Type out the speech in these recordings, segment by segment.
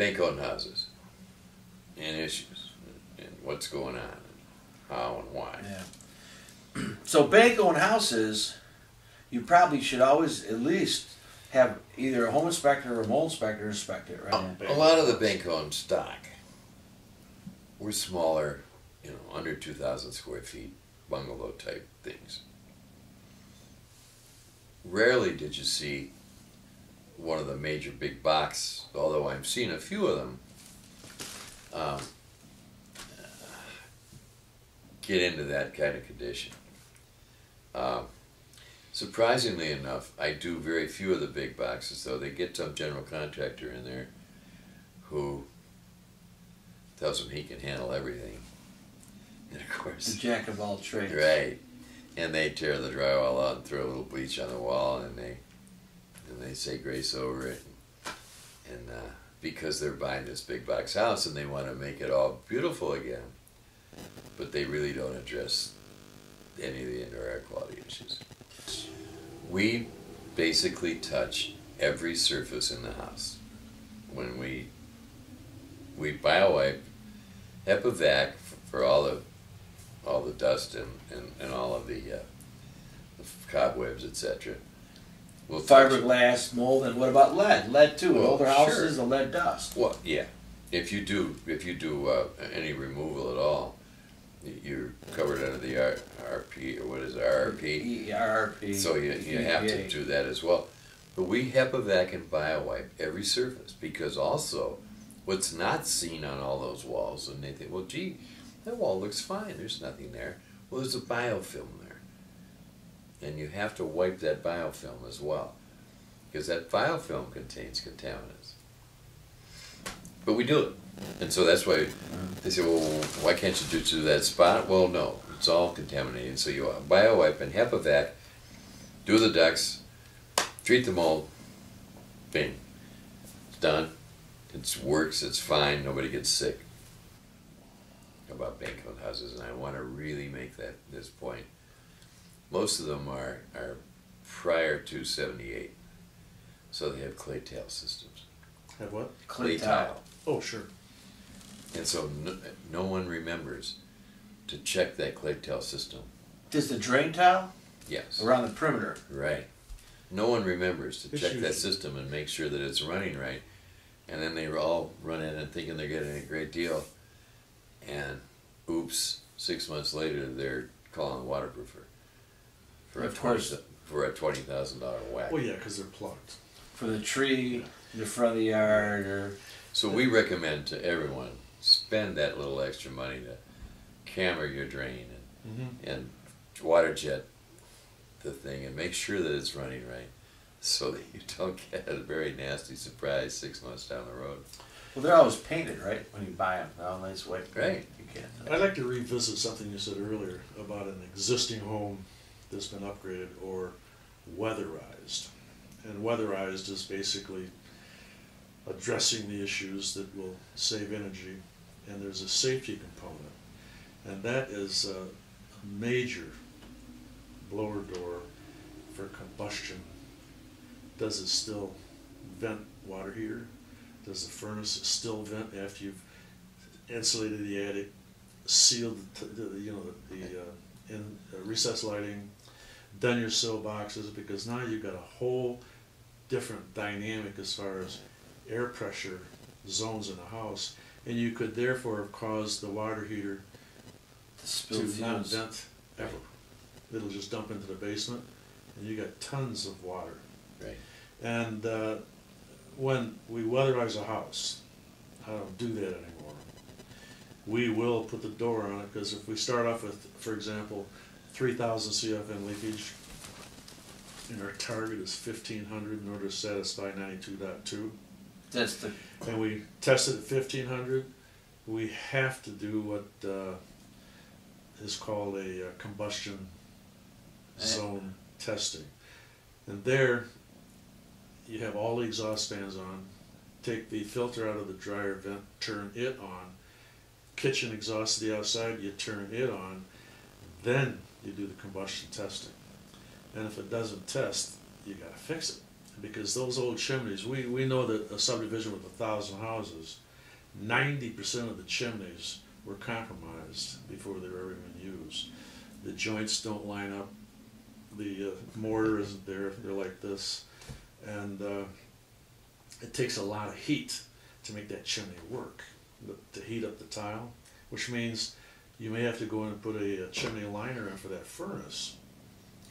think on houses and issues and what's going on and how and why. Yeah. So bank-owned houses, you probably should always at least have either a home inspector or a mold inspector inspect it, right? A lot of the bank-owned stock, we're smaller, you know, under 2,000 square feet, bungalow type things. Rarely did you see one of the major big box, although I've seen a few of them, get into that kind of condition. Surprisingly enough, I do very few of the big boxes, though. They get some general contractor in there who tells them he can handle everything. And of course, the jack of all trades. Right. And they tear the drywall out and throw a little bleach on the wall, and they say grace over it, and because they're buying this big box house and they want to make it all beautiful again, but they really don't address any of the indoor air quality issues. We basically touch every surface in the house. When we biowipe, HEPA vac for all the dust and all of the cobwebs, etc. We'll fiberglass, mold, and what about lead? Lead too. Well, older houses, sure. The lead dust. Well, yeah. If you do any removal at all, you're covered under the RRP, or what is it, RRP? RRP. So you have to do that as well. But we HEPA vac and biowipe every surface, because also what's not seen on all those walls, and they think, well, gee, that wall looks fine. There's nothing there. Well, there's a biofilm there. And you have to wipe that biofilm as well, because that biofilm contains contaminants. But we do it. And so that's why they say, well, why can't you do it to that spot? Well, no, it's all contaminated. So you biowipe and HEPA vac, do the ducts, treat the mold, bing. It's done. It works. It's fine. Nobody gets sick. About bank-owned houses, and I want to really make this point. Most of them are prior to '78, so they have clay tile systems. Have what? Clay tile. Oh, sure. And so no one remembers to check that clay tile system. Does the drain tile? Yes. Around the perimeter. Right. No one remembers to check that system and make sure that it's running right, and then they all run in and thinking they're getting a great deal, and oops, 6 months later they're calling the waterproofer for a $20,000 whack. Well, yeah, because they're plugged. For the tree, the front of the yard, or... So we recommend to everyone, spend that little extra money to camera your drain and, and water jet the thing and make sure that it's running right so that you don't get a very nasty surprise 6 months down the road. Well, they're always painted, right, when you buy them. They're all nice white paint. Right. I'd like to revisit something you said earlier about an existing home that's been upgraded or weatherized. And weatherized is basically addressing the issues that will save energy, and there's a safety component. And that is a major blower door for combustion. Does it still vent water heater? Does the furnace still vent after you've insulated the attic, sealed the recessed lighting, done your sill boxes? Because now you've got a whole different dynamic as far as air pressure zones in the house, and you could therefore have caused the water heater to not vent ever. It'll just dump into the basement, and you got tons of water. Right. And when we weatherize a house, I don't do that anymore. We will put the door on it, because if we start off with, for example, 3,000 cfm leakage, and our target is 1,500 in order to satisfy 92.2. That's the. And we tested at 1,500. We have to do what is called a combustion zone testing, and there you have all the exhaust fans on. Take the filter out of the dryer vent, turn it on. Kitchen exhaust to the outside, you turn it on. Then you do the combustion testing. And if it doesn't test, you gotta fix it. because those old chimneys, we know that a subdivision with 1,000 houses, 90% of the chimneys were compromised before they were ever even used. The joints don't line up, the mortar isn't there, they're like this, and it takes a lot of heat to make that chimney work, to heat up the tile, which means you may have to go in and put a chimney liner in for that furnace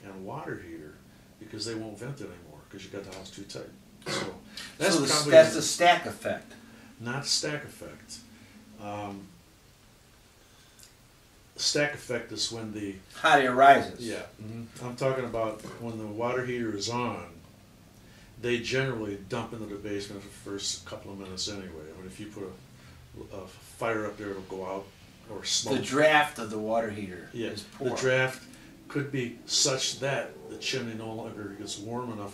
and water heater, because they won't vent it anymore because you got the house too tight. So that's, that's the stack effect. Not stack effect. Stack effect is when the hot air rises. Yeah, I'm talking about when the water heater is on. They generally dump into the basement for the first couple of minutes anyway. I mean, if you put a fire up there, it'll go out or smoke. The draft of the water heater. Yeah, is poor. The draft could be such that the chimney no longer gets warm enough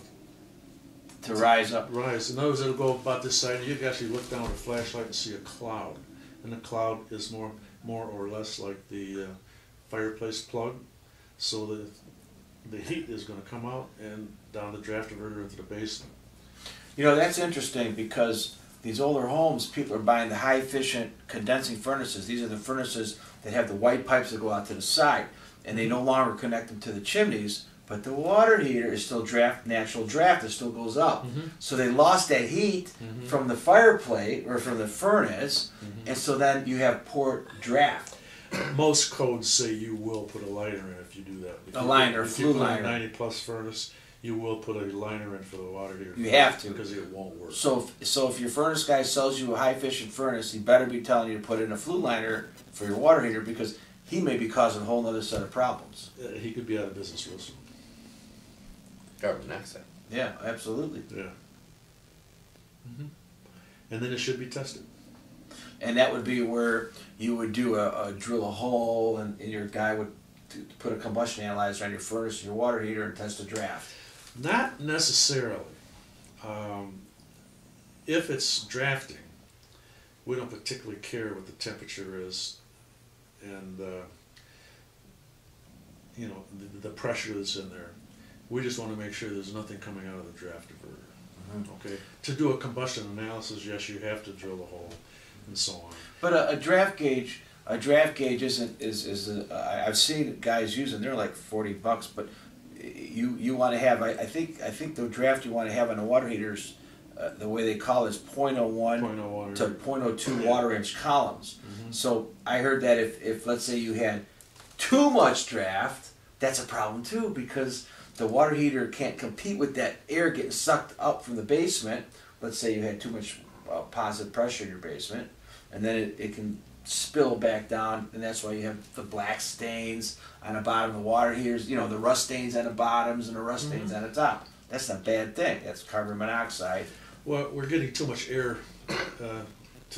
to rise up. Rise. In other words, it'll go about this side, and you can actually look down with a flashlight and see a cloud. And the cloud is more or less like the fireplace plug, so that the heat is going to come out and down the draft diverter into the basement. You know, that's interesting, because these older homes, people are buying the high efficient condensing furnaces. These are the furnaces that have the white pipes that go out to the side, and they no longer connect them to the chimneys, but the water heater is still natural draft. It still goes up. So they lost that heat from the fireplace or from the furnace, and so then you have poor draft. Most codes say you will put a liner in if you do that. If a liner, if you put a 90-plus furnace, you will put a liner in for the water heater. You have to. Because it won't work. So if your furnace guy sells you a high-efficient furnace, he better be telling you to put in a flue liner for your water heater, because he may be causing a whole other set of problems. He could be out of business real soon. Carbon dioxide. Yeah, absolutely. Yeah. And then it should be tested. And that would be where you would do drill a hole, and your guy would put a combustion analyzer on your furnace and your water heater and test the draft. Not necessarily. If it's drafting, we don't particularly care what the temperature is, and you know, the pressure that's in there. We just want to make sure there's nothing coming out of the draft diverter. Okay. To do a combustion analysis, yes, you have to drill a hole, and so on. But a draft gauge is I've seen guys using. They're like $40, but you want to have. I think the draft you want to have on the water heaters, the way they call it, is 0.01 to 0.02 water inch columns. So I heard that if let's say you had too much draft, that's a problem too, because the water heater can't compete with that air getting sucked up from the basement. Let's say you had too much positive pressure in your basement, and then it can spill back down, and that's why you have the black stains on the bottom of the water heaters, you know, the rust stains on the bottoms and the rust stains on the top. That's not a bad thing. That's carbon monoxide. Well, we're getting too much air to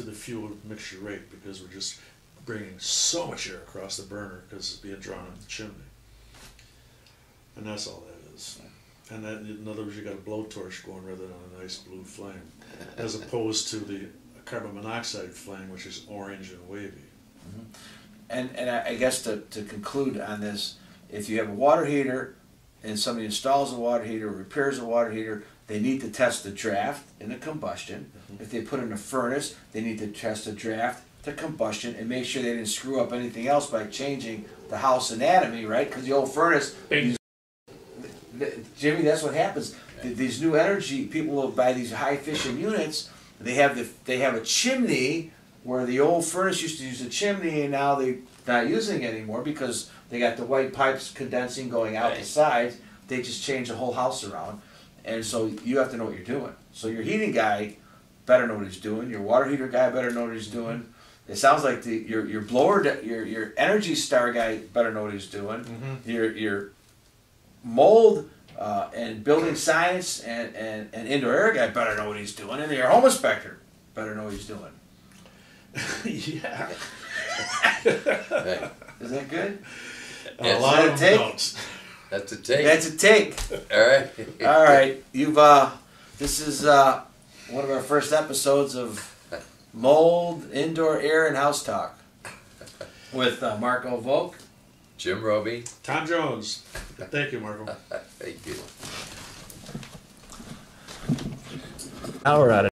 the fuel mixture rate, because we're just bringing so much air across the burner because it's being drawn up the chimney. And that's all that is. And that, in other words, you got a blowtorch going rather than a nice blue flame, as opposed to the carbon monoxide flame, which is orange and wavy. And I guess to conclude on this, if you have a water heater and somebody installs a water heater, repairs a water heater, they need to test the draft and the combustion. If they put in a furnace, they need to test the draft, the combustion, and make sure they didn't screw up anything else by changing the house anatomy, right? Because the old furnace... Jimmy, that's what happens. These new energy people will buy these high efficient units. They have a chimney where the old furnace used to use a chimney, and now they're not using it anymore because they got the white pipes condensing going out the sides. They just changed the whole house around, and so you have to know what you're doing. So your heating guy better know what he's doing. Your water heater guy better know what he's doing. It sounds like your blower, your Energy Star guy better know what he's doing. Your mold and building science and indoor air guy better know what he's doing, and your home inspector better know what he's doing. Is that good? A lot of notes. That's a take. That's a take. All right. You've this is one of our first episodes of Mold, Indoor Air, and House Talk with Marco Volk, Jim Roby, Tom Jones. Thank you, Marco. Thank you. Power out of